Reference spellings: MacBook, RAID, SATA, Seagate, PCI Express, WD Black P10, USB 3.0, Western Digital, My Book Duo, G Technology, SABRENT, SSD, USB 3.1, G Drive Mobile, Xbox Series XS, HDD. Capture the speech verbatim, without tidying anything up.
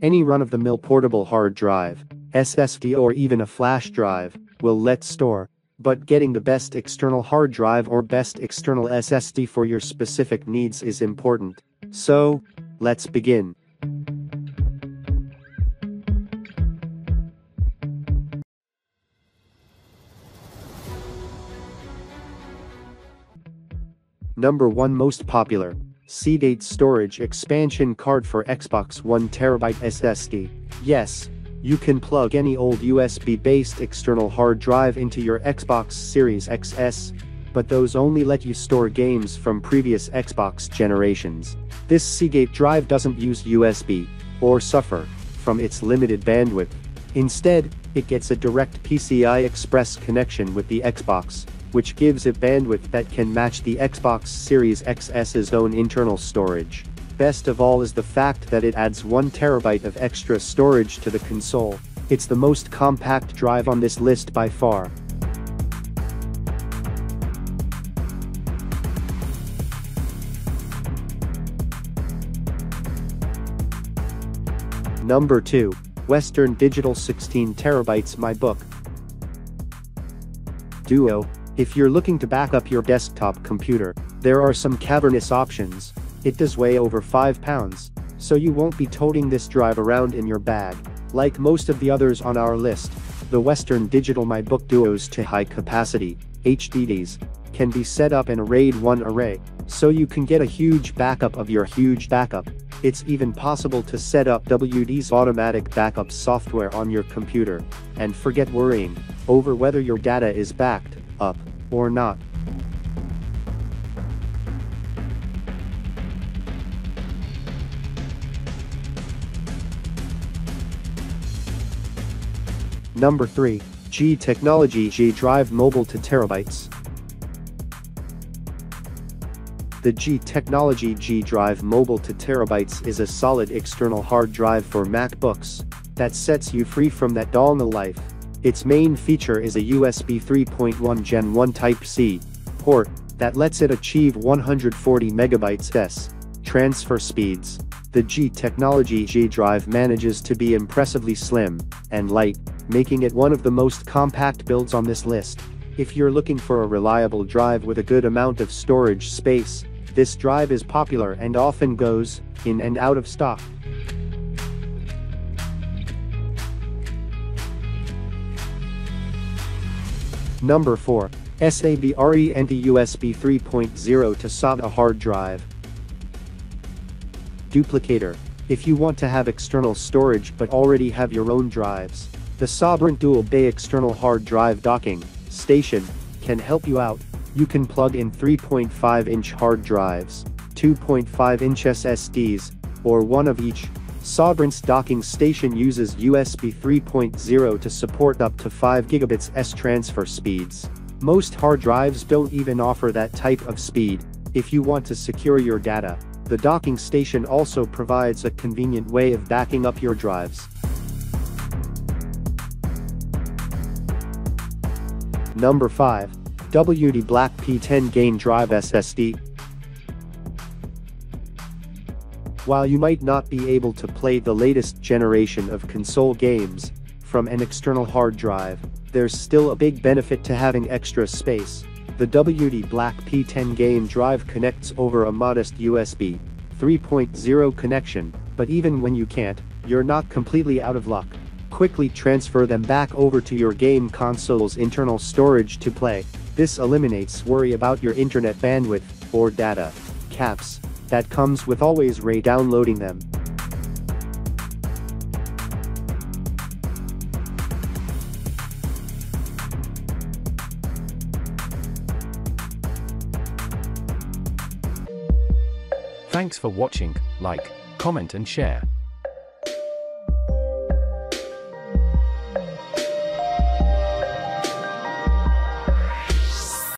Any run-of-the-mill portable hard drive, S S D or even a flash drive, will let store, but getting the best external hard drive or best external S S D for your specific needs is important. So, let's begin. Number one Most Popular, Seagate Storage Expansion Card for Xbox one terabyte S S D. Yes, you can plug any old U S B-based external hard drive into your Xbox Series X S, but those only let you store games from previous Xbox generations. This Seagate drive doesn't use U S B, or suffer from its limited bandwidth. Instead, it gets a direct P C I Express connection with the Xbox, which gives it bandwidth that can match the Xbox Series X S's own internal storage. Best of all is the fact that it adds one terabyte of extra storage to the console. It's the most compact drive on this list by far. Number two. Western Digital sixteen terabyte My Book Duo. If you're looking to back up your desktop computer, there are some cavernous options. It does weigh over five pounds, so you won't be toting this drive around in your bag. Like most of the others on our list, the Western Digital My Book Duo's two high-capacity H D Ds can be set up in a RAID one array, so you can get a huge backup of your huge backup. It's even possible to set up W D's automatic backup software on your computer, and forget worrying over whether your data is backed up or not. Number three. G Technology G Drive Mobile two terabyte. The G Technology G Drive Mobile two terabyte is a solid external hard drive for MacBooks that sets you free from that dongle life. Its main feature is a U S B three point one Gen one Type C port that lets it achieve one hundred forty megabytes per second transfer speeds. The G Technology G Drive manages to be impressively slim and light, making it one of the most compact builds on this list. If you're looking for a reliable drive with a good amount of storage space, this drive is popular and often goes in and out of stock. Number four. SABRENT U S B three point oh to SATA hard drive duplicator. If you want to have external storage but already have your own drives, the SABRENT Dual Bay external hard drive docking station can help you out. You can plug in three point five inch hard drives, two point five inch S S Ds, or one of each. SABRENT's docking station uses U S B three point oh to support up to five gigabits per second transfer speeds. Most hard drives don't even offer that type of speed. If you want to secure your data, the docking station also provides a convenient way of backing up your drives. Number five. W D Black P ten Game Drive S S D. While you might not be able to play the latest generation of console games from an external hard drive, there's still a big benefit to having extra space. The W D Black P ten game drive connects over a modest U S B three point oh connection, but even when you can't, you're not completely out of luck. Quickly transfer them back over to your game console's internal storage to play. This eliminates worry about your internet bandwidth or data caps that comes with always re-downloading them. Thanks for watching. Like, comment and share.